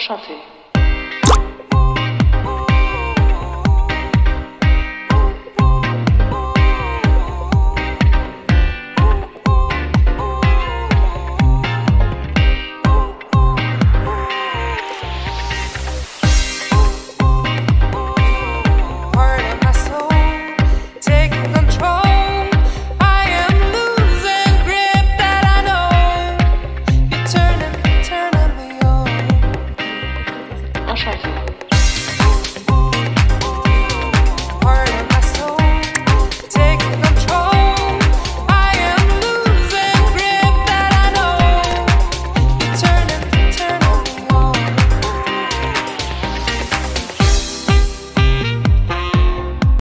Enchanté.